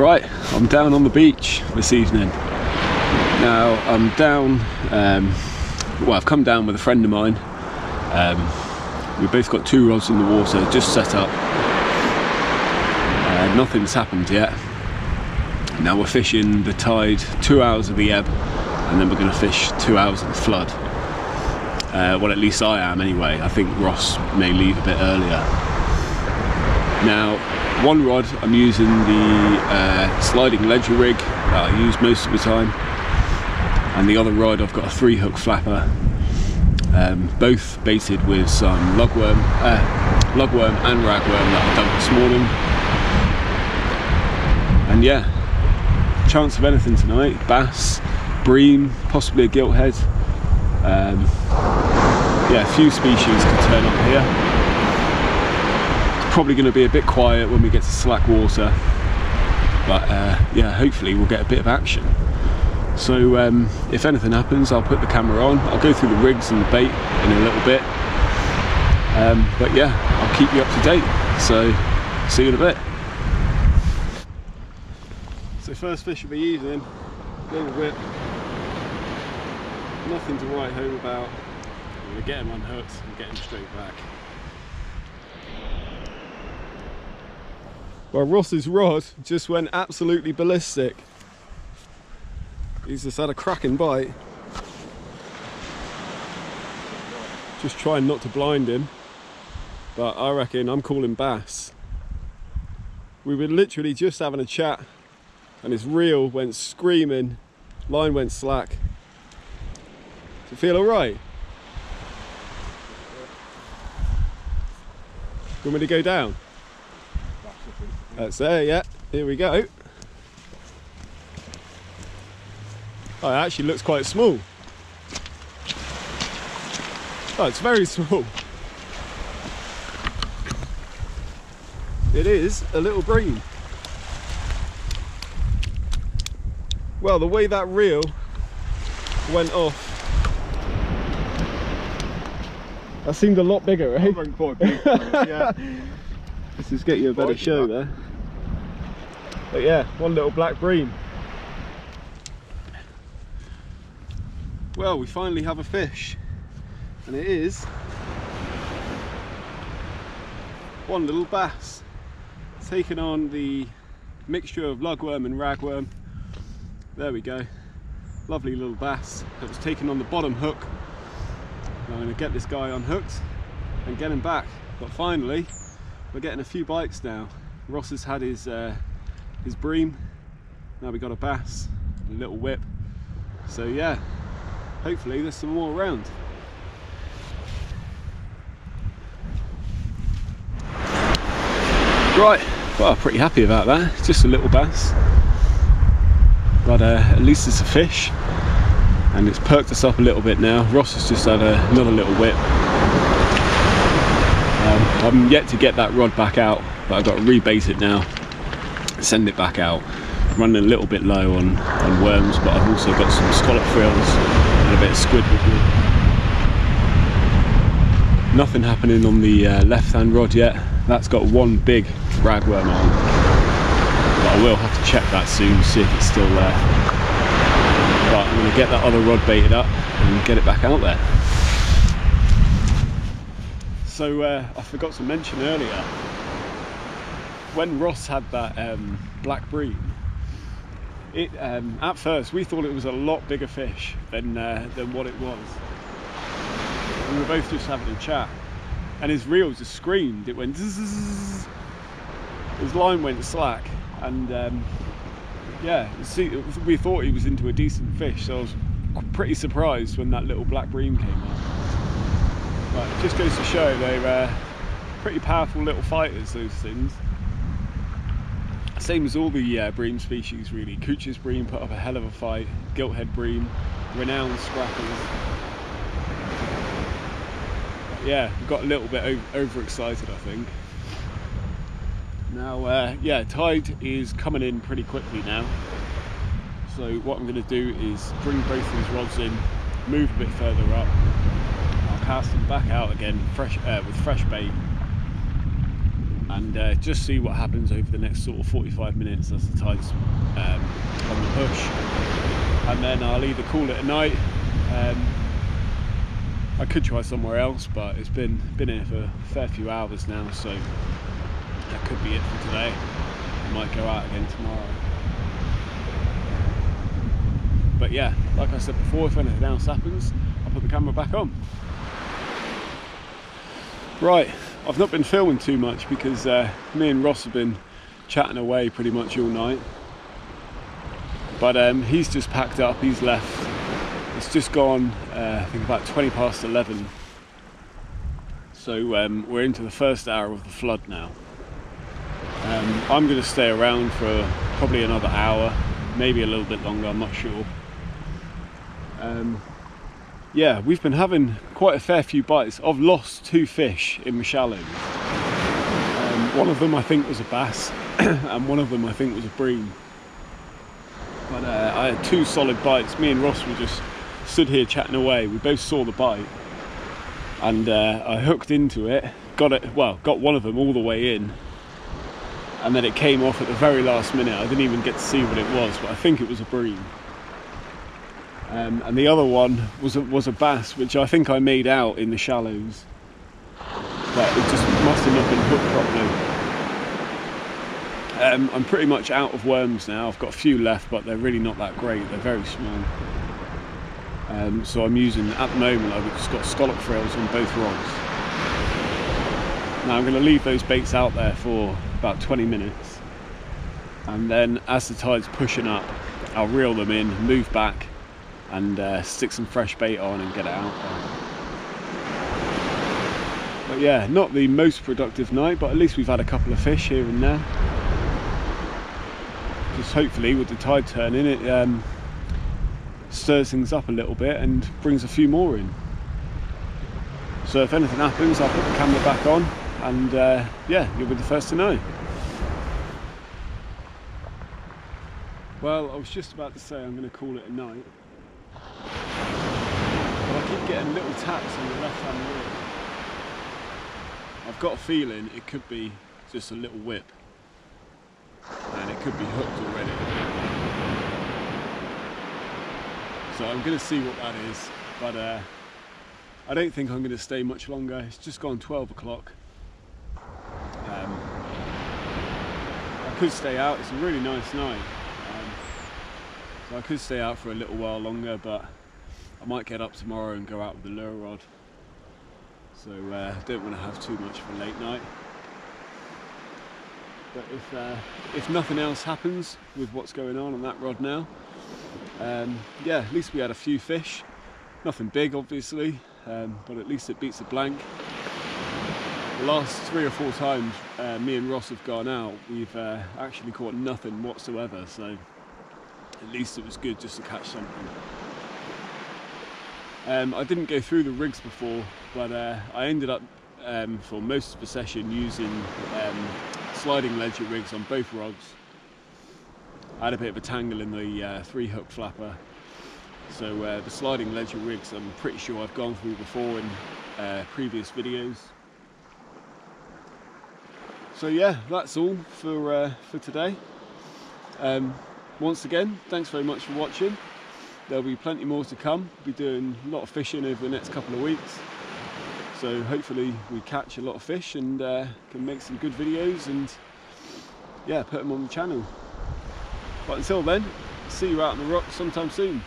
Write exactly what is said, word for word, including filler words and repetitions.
Right, I'm down on the beach this evening. Now I'm down, um, well I've come down with a friend of mine. Um, we've both got two rods in the water, just set up. Uh, nothing's happened yet. Now we're fishing the tide, two hours of the ebb, and then we're going to fish two hours of the flood. Uh, well, at least I am anyway. I think Ross may leave a bit earlier. Now, one rod, I'm using the uh, sliding ledger rig that I use most of the time, and the other rod I've got a three hook flapper, um, both baited with some lugworm, uh, lugworm and ragworm that I dug this morning. And yeah, chance of anything tonight: bass, bream, possibly a gilthead. Um, yeah, a few species could turn up here. Probably going to be a bit quiet when we get to slack water, but uh, yeah, hopefully we'll get a bit of action. So um, if anything happens, I'll put the camera on. I'll go through the rigs and the bait in a little bit, um, but yeah, I'll keep you up to date. So see you in a bit. So first fish of the evening, little whip, nothing to write home about. I'm going to get him unhooked and get him straight back. Well, Ross's rod just went absolutely ballistic. He's just had a cracking bite. Just trying not to blind him, but I reckon I'm calling bass. We were literally just having a chat and his reel went screaming, line went slack. Does it feel alright? You want me to go down? That's there, yeah. Here we go. Oh, it actually looks quite small. Oh, it's very small. It is a little bream. Well, the way that reel went off, that seemed a lot bigger, right? That quite big, yeah. This is getting you a better show there. But yeah, one little black bream. Well, we finally have a fish, and it is one little bass, taking on the mixture of lugworm and ragworm. There we go, lovely little bass that was taken on the bottom hook. I'm going to get this guy unhooked and get him back, but finally we're getting a few bites now. Ross has had his uh, his bream, now we got a bass, a little whip. So yeah, hopefully there's some more around. Right, well, pretty happy about that. It's just a little bass, but uh, at least it's a fish, and it's perked us up a little bit now. Ross has just had a, another little whip. Um, I'm yet to get that rod back out, but I've got to rebait it now, send it back out. I'm running a little bit low on, on worms, but I've also got some scallop frills and a bit of squid with me. Nothing happening on the uh, left-hand rod yet. That's got one big ragworm on, but I will have to check that soon, see if it's still there. But I'm going to get that other rod baited up and get it back out there. So uh, I forgot to mention earlier, when Ross had that um, black bream, it um, at first we thought it was a lot bigger fish than uh, than what it was. We were both just having a chat, and his reel just screamed. It went zzzz. His line went slack, and um, yeah, see, we thought he was into a decent fish. So I was pretty surprised when that little black bream came up. But it just goes to show they're uh, pretty powerful little fighters, those things. Same as all the uh, bream species really. Cooch's bream put up a hell of a fight, gilthead bream, renowned scrappers. But yeah, we got a little bit over overexcited I think. Now uh, yeah, tide is coming in pretty quickly now. So what I'm going to do is bring both these rods in, move a bit further up, I'll cast them back out again fresh, uh, with fresh bait. and uh, just see what happens over the next sort of forty-five minutes as the tide's um, on the push, and then I'll either call it a night. um, I could try somewhere else, but it's been been here for a fair few hours now, so that could be it for today. I might go out again tomorrow. But yeah, like I said before, if anything else happens, I'll put the camera back on. Right, I've not been filming too much because uh, me and Ross have been chatting away pretty much all night. But um, he's just packed up, he's left. It's just gone, uh, I think about twenty past eleven. So um, we're into the first hour of the flood now. Um, I'm going to stay around for probably another hour, maybe a little bit longer, I'm not sure. Um, yeah, we've been having quite a fair few bites. I've lost two fish in the shallows. Um, one of them I think was a bass and one of them I think was a bream. But uh, I had two solid bites. Me and Ross were just stood here chatting away. We both saw the bite, and uh, I hooked into it. Got it. Well, got one of them all the way in, and then it came off at the very last minute. I didn't even get to see what it was, but I think it was a bream. Um, and the other one was a, was a bass, which I think I made out in the shallows, but it just must have not been hooked properly. Um, I'm pretty much out of worms now. I've got a few left, but they're really not that great. They're very small. Um, so I'm using, at the moment, I've just got scallop frills on both rods. Now I'm going to leave those baits out there for about twenty minutes. And then as the tide's pushing up, I'll reel them in, move back, and uh, stick some fresh bait on and get it out there. But yeah, not the most productive night, but at least we've had a couple of fish here and there. Hopefully with the tide turning, it um, stirs things up a little bit and brings a few more in. So if anything happens, I'll put the camera back on, and uh, yeah, you'll be the first to know. Well, I was just about to say I'm going to call it a night, but I keep getting little taps on the left hand wheel. I've got a feeling it could be just a little whip, and it could be hooked already. So I'm going to see what that is, but uh, I don't think I'm going to stay much longer. It's just gone twelve o'clock. Um, I could stay out. It's a really nice night. Um, so I could stay out for a little while longer, but I might get up tomorrow and go out with the lure rod. So uh, I don't want to have too much of a late night. But if, uh, if nothing else happens with what's going on on that rod now, um, yeah, at least we had a few fish. Nothing big, obviously, um, but at least it beats a blank. The last three or four times uh, me and Ross have gone out, we've uh, actually caught nothing whatsoever, so at least it was good just to catch something. Um, I didn't go through the rigs before, but uh, I ended up um, for most of the session using um, sliding ledger rigs on both rods. I had a bit of a tangle in the uh, three hook flapper, so uh, the sliding ledger rigs I'm pretty sure I've gone through before in uh, previous videos. So yeah, that's all for, uh, for today. Um, once again, thanks very much for watching. There'll be plenty more to come. We'll be doing a lot of fishing over the next couple of weeks. So hopefully we catch a lot of fish and uh, can make some good videos and yeah, put them on the channel. But until then, see you out on the rocks sometime soon.